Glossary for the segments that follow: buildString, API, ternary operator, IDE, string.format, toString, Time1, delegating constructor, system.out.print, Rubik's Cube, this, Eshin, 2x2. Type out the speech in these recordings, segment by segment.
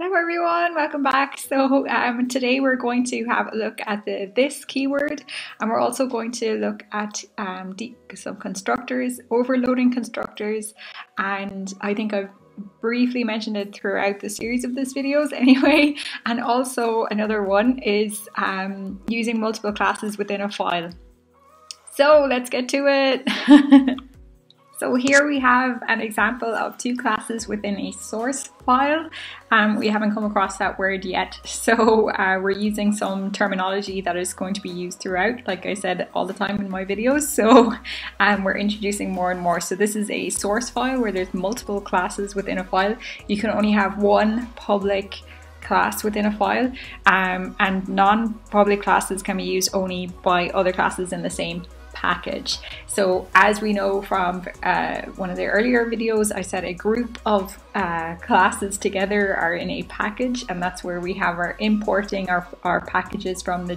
Hello everyone, welcome back. So today we're going to have a look at the this keyword, and we're also going to look at some constructors, overloading constructors, and I think I've briefly mentioned it throughout the series of these videos anyway, and also another one is using multiple classes within a file. So let's get to it. So here we have an example of two classes within a source file. We haven't come across that word yet, so we're using some terminology that is going to be used throughout, like I said all the time in my videos, so we're introducing more and more. So this is a source file where there's multiple classes within a file. You can only have one public class within a file, and non-public classes can be used only by other classes in the same package. So as we know from one of the earlier videos, I said a group of classes together are in a package, and that's where we have our importing our packages from the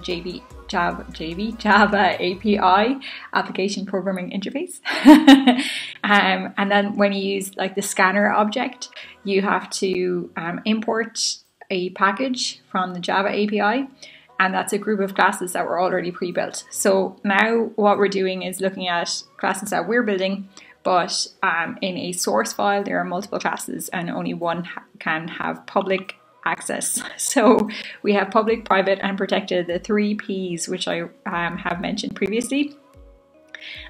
Java API, Application Programming Interface. And then when you use like the scanner object, you have to import a package from the Java API. And that's a group of classes that were already pre-built. So now what we're doing is looking at classes that we're building, but in a source file there are multiple classes and only one can have public access. So we have public, private and protected, the three P's which I have mentioned previously.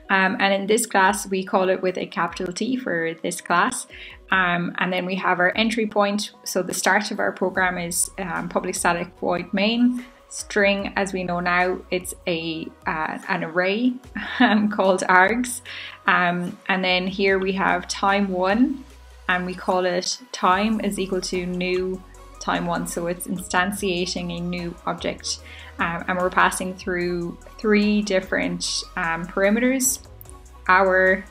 And in this class we call it with a capital T for this class. And then we have our entry point. So the start of our program is public static void main. String, as we know now, it's an array called args, and then here we have time1, and we call it time is equal to new time1, so it's instantiating a new object, and we're passing through three different parameters: hour,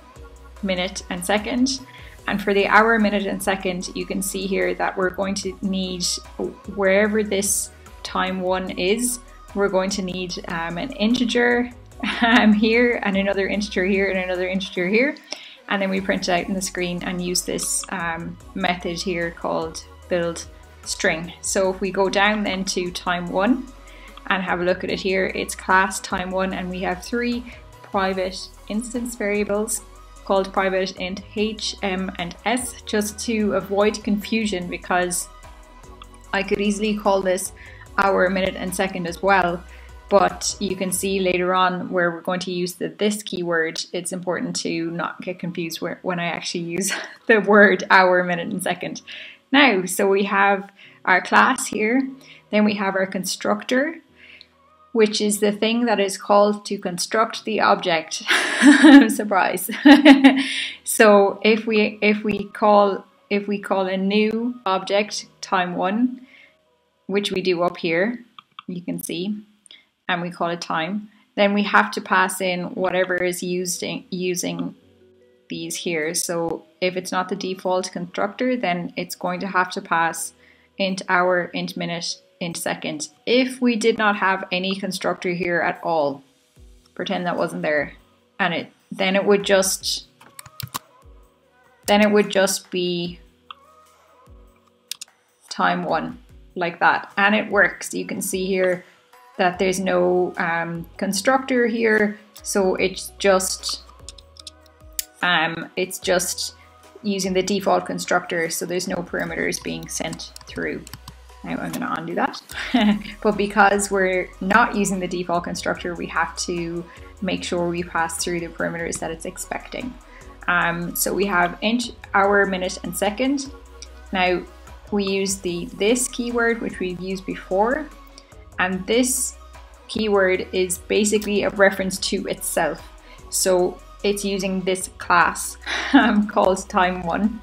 minute and second. And for the hour, minute and second, you can see here that we're going to need, wherever this time1 is, we're going to need an integer here and another integer here and another integer here, and then we print it out on the screen and use this method here called buildString. So if we go down then to time1 and have a look at it here, it's class time1, and we have three private instance variables called private int h, m and s, just to avoid confusion, because I could easily call this hour, minute and second as well, but you can see later on where we're going to use the this keyword, it's important to not get confused when I actually use the word hour, minute and second. Now, so we have our class here, then we have our constructor, which is the thing that is called to construct the object. Surprise. So if we call a new object time1, which we do up here, you can see, and we call it time, then we have to pass in whatever is used using these here. So if it's not the default constructor, then it's going to have to pass int hour, int minute, int second. If we did not have any constructor here at all, pretend that wasn't there, and then it would just be time1 like that, and it works. You can see here that there's no constructor here, so it's just using the default constructor, so there's no parameters being sent through. Now I'm going to undo that. But because we're not using the default constructor, we have to make sure we pass through the parameters that it's expecting. So we have int, hour, minute and second. Now we use the this keyword, which we've used before, and this keyword is basically a reference to itself. So it's using this class called time1.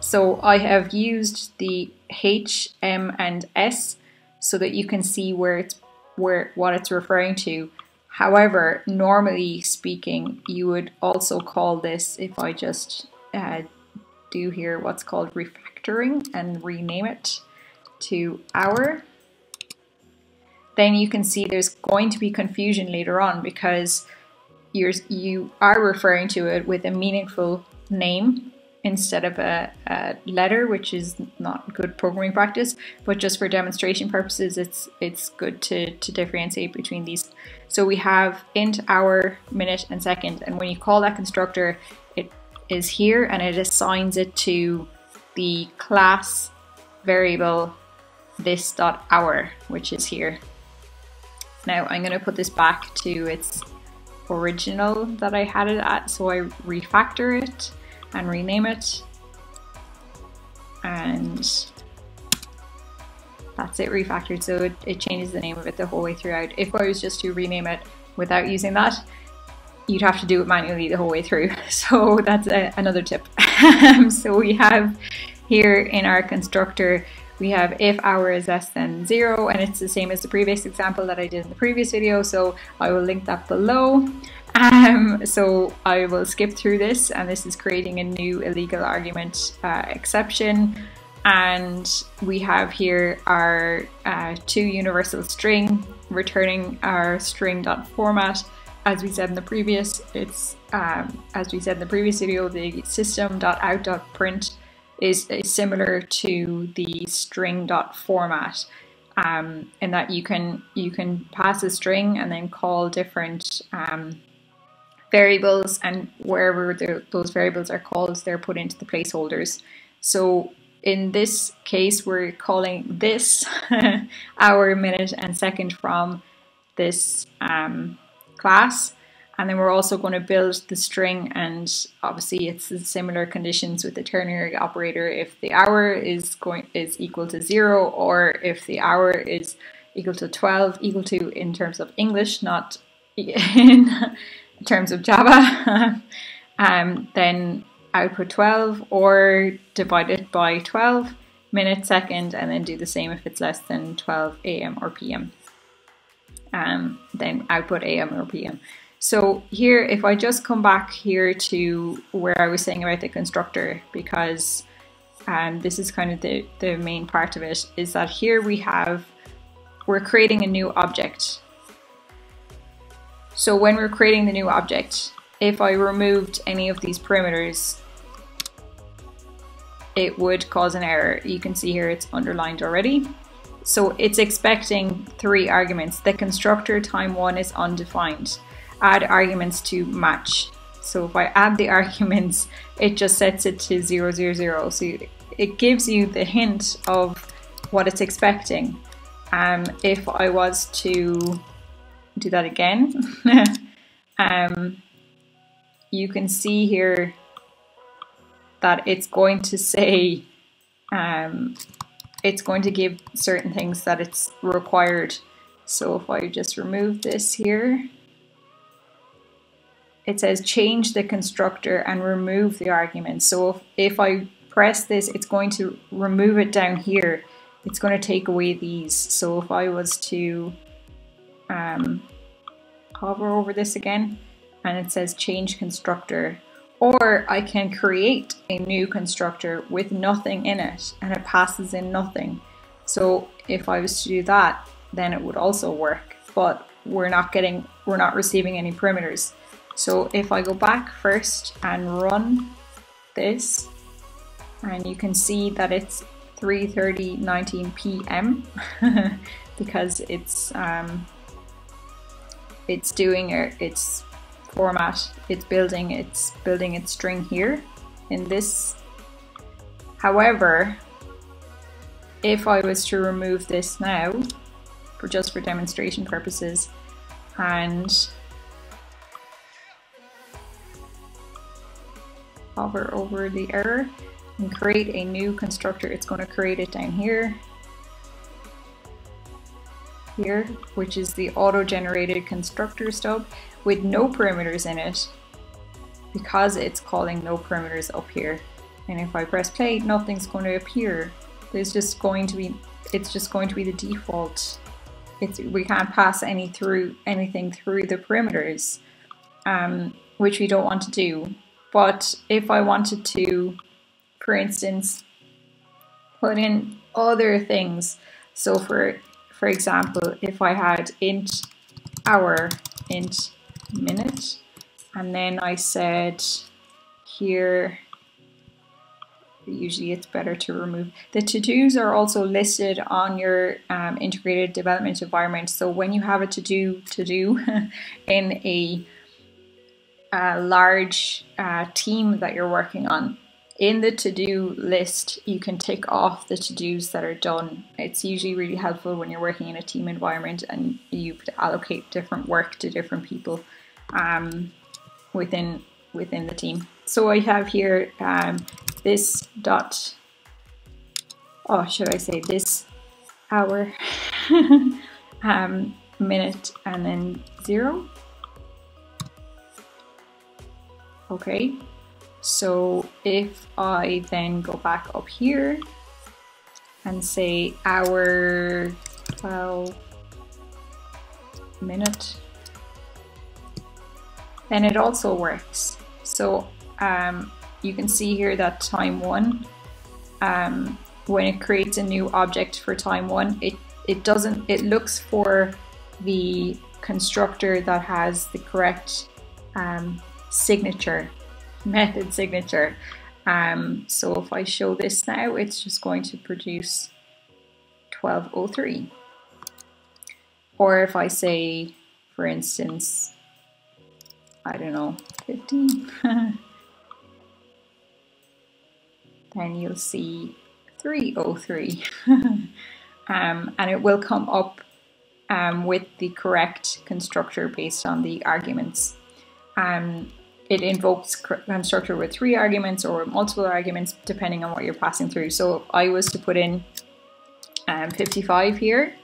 So I have used the h, m and s so that you can see what it's referring to. However, normally speaking, you would also call this, if I just do here what's called refactoring and rename it to hour, then you can see there's going to be confusion later on, because you are referring to it with a meaningful name instead of a letter, which is not good programming practice, but just for demonstration purposes, it's good to differentiate between these. So we have int, hour, minute, and second, and when you call that constructor, it is here and it assigns it to the class variable this.hour, which is here. Now I'm going to put this back to its original that I had it at, so I refactor it and rename it, and that's it refactored, so it changes the name of it the whole way throughout. If I was just to rename it without using that, you'd have to do it manually the whole way through, so that's another tip. So we have here in our constructor, we have if hour is less than 0, and it's the same as the previous example that I did in the previous video, so I will link that below. So I will skip through this, and this is creating a new illegal argument exception. And we have here our to universal string, returning our string.format. As we said in the previous, it's as we said in the previous video, the system.out.print is similar to the string.format, in that you can pass a string and then call different variables, and wherever those variables are called, they're put into the placeholders. So in this case, we're calling this hour, minute, and second from this class. And then we're also going to build the string, and obviously it's similar conditions with the ternary operator. If the hour is equal to 0, or if the hour is equal to 12, equal to in terms of English, not in terms of Java, then output 12 or divide it by 12, minute, second, and then do the same if it's less than 12 a.m. or p.m. Then output a.m. or p.m. So here, if I just come back here to where I was saying about the constructor, because this is kind of the main part of it, is that here we're creating a new object. So when we're creating the new object, if I removed any of these parameters, it would cause an error. You can see here it's underlined already. So it's expecting 3 arguments. The constructor time1 is undefined. Add arguments to match. So if I add the arguments, it just sets it to 0, 0, 0. So it gives you the hint of what it's expecting. If I was to do that again, you can see here that it's going to say, it's going to give certain things that it's required. So if I just remove this here, it says change the constructor and remove the argument. So if I press this, it's going to remove it down here. It's going to take away these. So if I was to hover over this again, and it says change constructor, or I can create a new constructor with nothing in it, and it passes in nothing. So if I was to do that, then it would also work, but we're not receiving any parameters. So if I go back first and run this, and you can see that it's 3:30:19 p.m. because it's doing its format, it's building its string here in this. However, if I was to remove this now, just for demonstration purposes, and hover over the error and create a new constructor, it's going to create it down here, which is the auto-generated constructor stub with no parameters in it, because it's calling no parameters up here. And if I press play, nothing's going to appear. It's just going to be the default. We can't pass anything through the parameters, which we don't want to do. But if I wanted to, for instance, put in other things, so for example, if I had int hour, int minute, and then I said here usually it's better to remove. The to-dos are also listed on your integrated development environment. So when you have a to-do in a large team that you're working on, in the to-do list, you can tick off the to-dos that are done. It's usually really helpful when you're working in a team environment and you could allocate different work to different people within the team. So I have here this dot, oh, should I say this hour, minute, and then 0. Okay. So if I then go back up here and say hour 12 minute, then it also works. So you can see here that time1, when it creates a new object for time1, it looks for the constructor that has the correct signature, method signature. So if I show this now, it's just going to produce 1203. Or if I say, for instance, I don't know, 15, then you'll see 303. And it will come up with the correct constructor based on the arguments. It invokes constructor with 3 arguments or multiple arguments, depending on what you're passing through. So if I was to put in 55 here,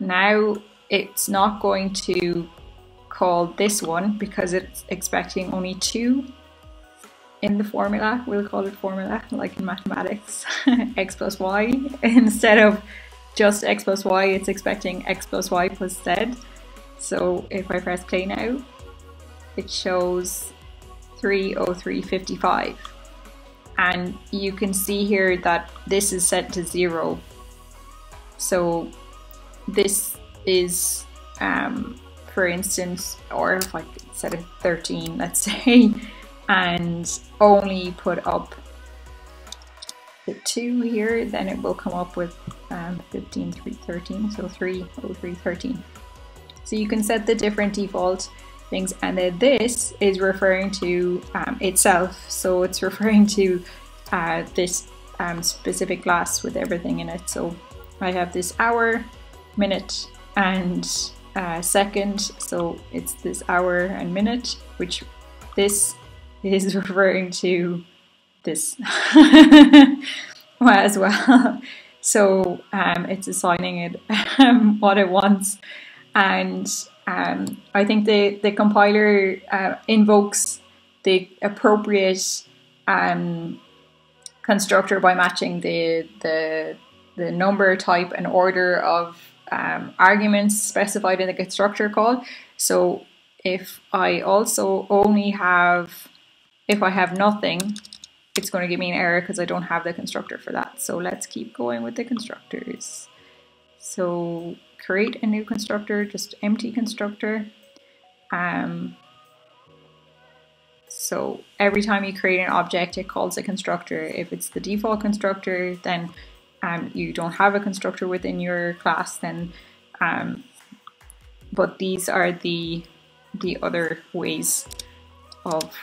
now it's not going to call this one because it's expecting only 2 in the formula. We'll call it formula, like in mathematics, x plus y. Instead of just x plus y, it's expecting x plus y plus z. So if I press play now, it shows 303.55, and you can see here that this is set to 0. So this is, for instance, or if I set it 13, let's say, and only put up the 2 here, then it will come up with 15.3.13, so 303.13. So you can set the different default things, and then this is referring to itself, so it's referring to this specific class with everything in it. So I have this hour, minute, and second, so it's this hour and minute, which this is referring to this as well. So it's assigning it what it wants. And I think the compiler invokes the appropriate constructor by matching the number, type, and order of arguments specified in the constructor call. So if I also only have, if I have nothing, it's going to give me an error because I don't have the constructor for that. So let's keep going with the constructors. So create a new constructor, just empty constructor. So every time you create an object, it calls a constructor. If it's the default constructor, then you don't have a constructor within your class, then but these are the other ways of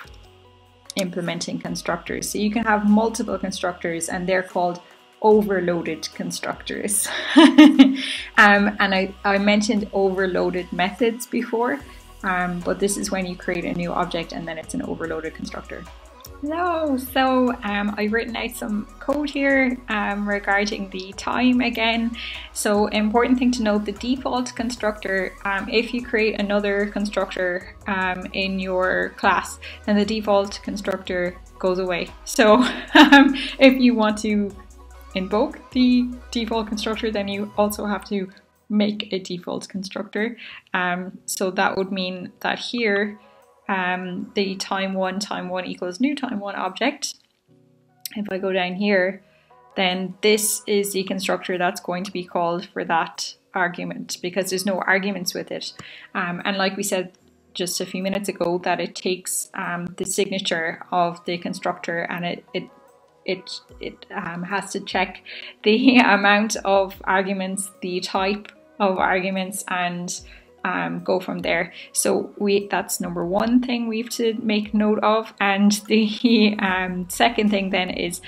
implementing constructors. So you can have multiple constructors, and they're called overloaded constructors. And I mentioned overloaded methods before, but this is when you create a new object and then it's an overloaded constructor. Hello, so I've written out some code here regarding the time again. So important thing to note, the default constructor, if you create another constructor in your class, then the default constructor goes away. So if you want to invoke the default constructor, then you also have to make a default constructor. So that would mean that here the time1 equals new time1 object. If I go down here, then this is the constructor that's going to be called for that argument because there's no arguments with it. And like we said just a few minutes ago, that it takes the signature of the constructor and it it has to check the amount of arguments, the type of arguments, and go from there. So that's number one thing we have to make note of. And the second thing then is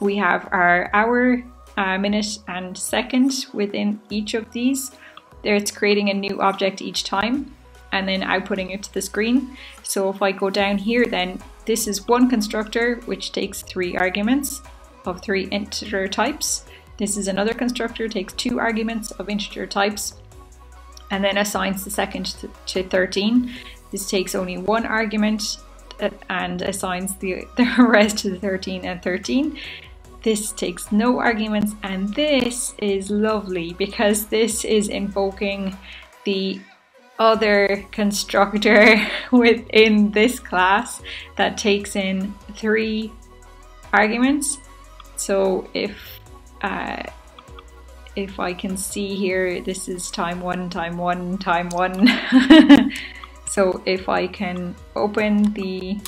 we have our hour, minute and second within each of these. There it's creating a new object each time and then outputting it to the screen. So if I go down here, then this is one constructor which takes 3 arguments of 3 integer types. This is another constructor, takes 2 arguments of integer types, and then assigns the second to 13. This takes only 1 argument and assigns the rest to the 13 and 13. This takes no arguments, and this is lovely because this is invoking the other constructor within this class that takes in 3 arguments. So if I can see here, this is time1. So if I can open the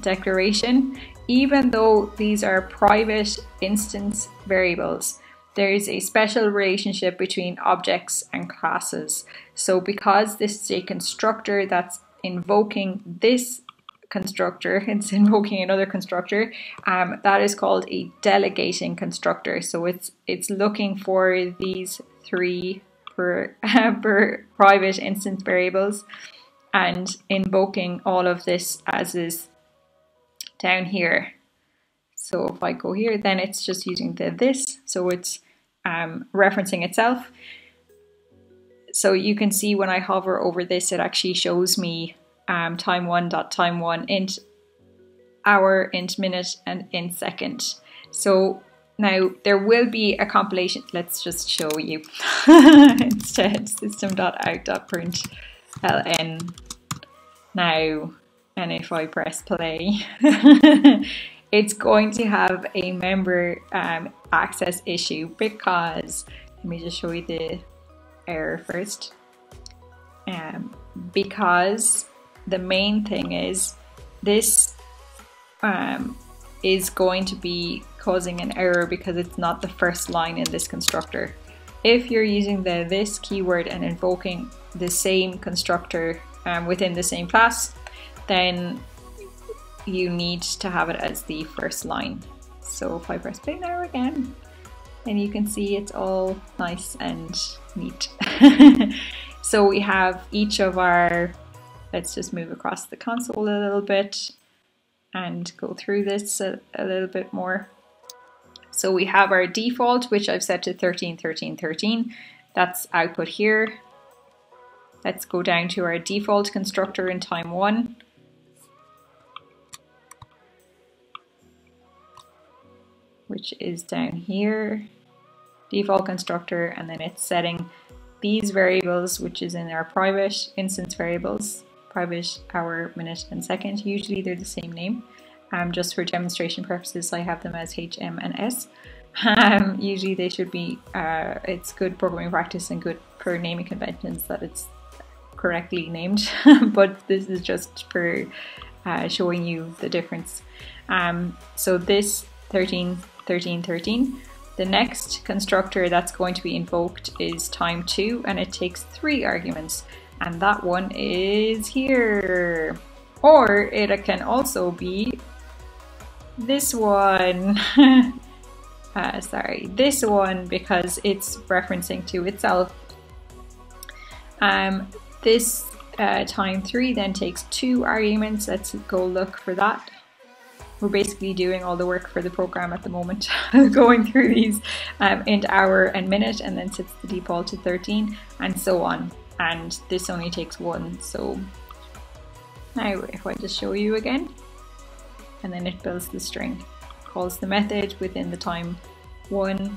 declaration, even though these are private instance variables, there is a special relationship between objects and classes. So because this is a constructor that's invoking this constructor, it's invoking another constructor, that is called a delegating constructor. So it's looking for these 3 per private instance variables and invoking all of this as is down here. So if I go here, then it's just using the this, so it's referencing itself. So you can see when I hover over this, it actually shows me time1.time1 int hour, int minute, and int second. So now there will be a compilation. Let's just show you instead system.out.print ln now. And if I press play, it's going to have a member access issue because, let me just show you the error first. Because the main thing is this is going to be causing an error because it's not the first line in this constructor. If you're using the this keyword and invoking the same constructor within the same class, then you need to have it as the first line. So if I press play now again, and you can see it's all nice and neat. So we have each of our, let's just move across the console a little bit and go through this a little bit more. So we have our default, which I've set to 13, 13, 13. That's output here. Let's go down to our default constructor in time1. Which is down here, default constructor, and then it's setting these variables, which is in our private instance variables, private hour, minute, and second. Usually they're the same name. Just for demonstration purposes, I have them as H, M, and S. Usually they should be, it's good programming practice and good for naming conventions that it's correctly named, but this is just for showing you the difference. So this 13, 13, 13. The next constructor that's going to be invoked is time2, and it takes 3 arguments, and that one is here. Or it can also be this one. This one, because it's referencing to itself. This time3 then takes 2 arguments. Let's go look for that. We're basically doing all the work for the program at the moment, going through these int hour and minute, and then sets the default to 13 and so on. And this only takes 1. So now if I just show you again, and then it builds the string, calls the method within the time1,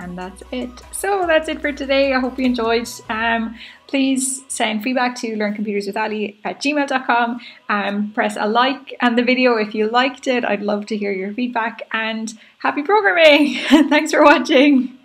and that's it. So that's it for today. I hope you enjoyed. Please send feedback to learncomputerswithali@gmail.com. Press a like on the video if you liked it. I'd love to hear your feedback, and happy programming. Thanks for watching.